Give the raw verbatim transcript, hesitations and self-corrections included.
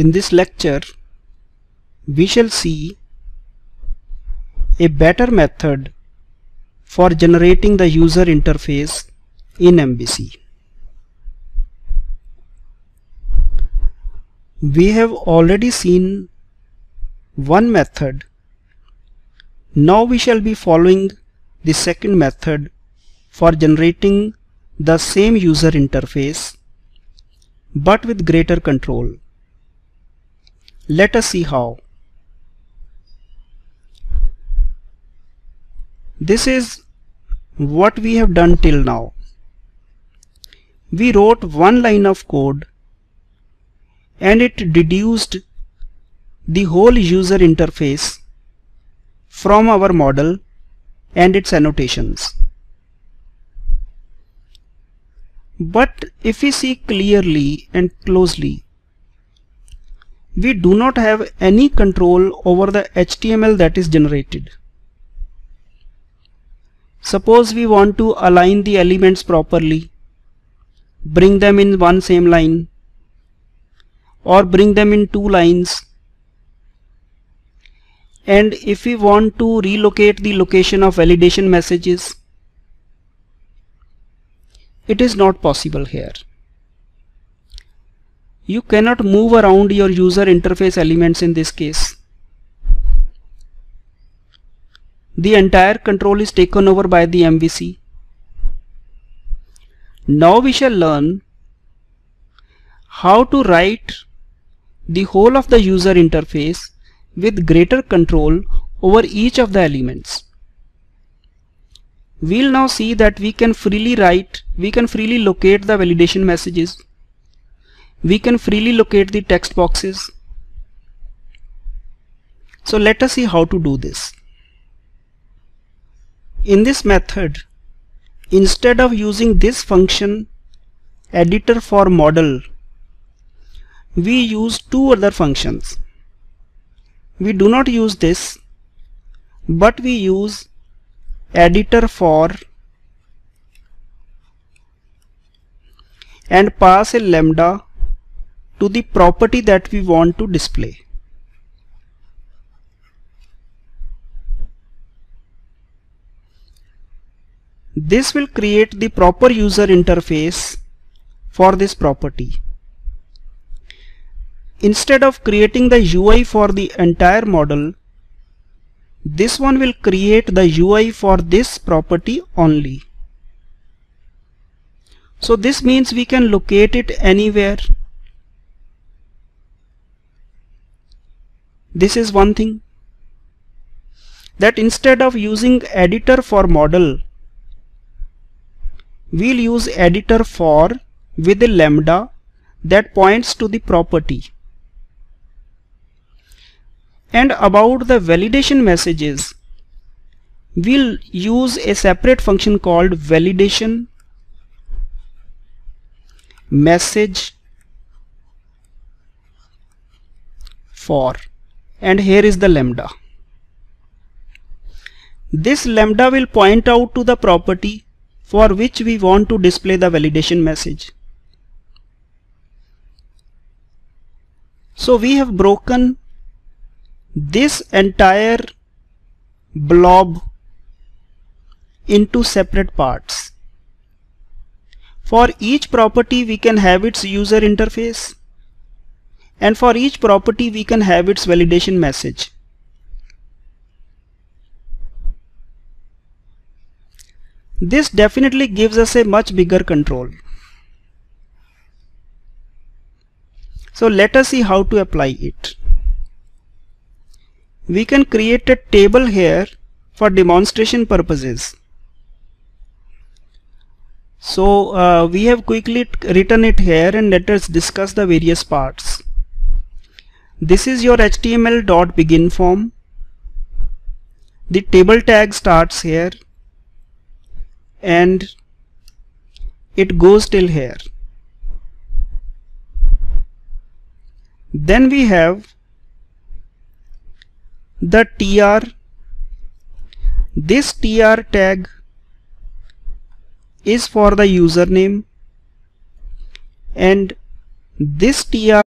In this lecture, we shall see a better method for generating the user interface in M V C. We have already seen one method. Now we shall be following the second method for generating the same user interface but with greater control. Let us see how. This is what we have done till now. We wrote one line of code and it deduced the whole user interface from our model and its annotations. But if we see clearly and closely, we do not have any control over the H T M L that is generated. Suppose we want to align the elements properly, bring them in one same line, or bring them in two lines. And if we want to relocate the location of validation messages, it is not possible here. You cannot move around your user interface elements in this case. The entire control is taken over by the M V C. Now we shall learn how to write the whole of the user interface with greater control over each of the elements. We'll now see that we can freely write, we can freely locate the validation messages, we can freely locate the text boxes. So let us see how to do this. In this method, instead of using this function editor for model, we use two other functions. We do not use this, but we use editor for and pass a lambda to the property that we want to display. This will create the proper user interface for this property. Instead of creating the U I for the entire model, this one will create the U I for this property only. So this means we can locate it anywhere. This is one thing, that instead of using editor for model, we'll use editor for with a lambda that points to the property. And about the validation messages, we'll use a separate function called validation message for, and here is the lambda. This lambda will point out to the property for which we want to display the validation message. So we have broken this entire blob into separate parts. For each property we can have its user interface, and for each property we can have its validation message. This definitely gives us a much bigger control. So let us see how to apply it. We can create a table here for demonstration purposes. So uh, we have quickly written it here, and let us discuss the various parts. This is your H T M L.begin form. The table tag starts here and it goes till here. Then we have the T R. This T R tag is for the username, and this T R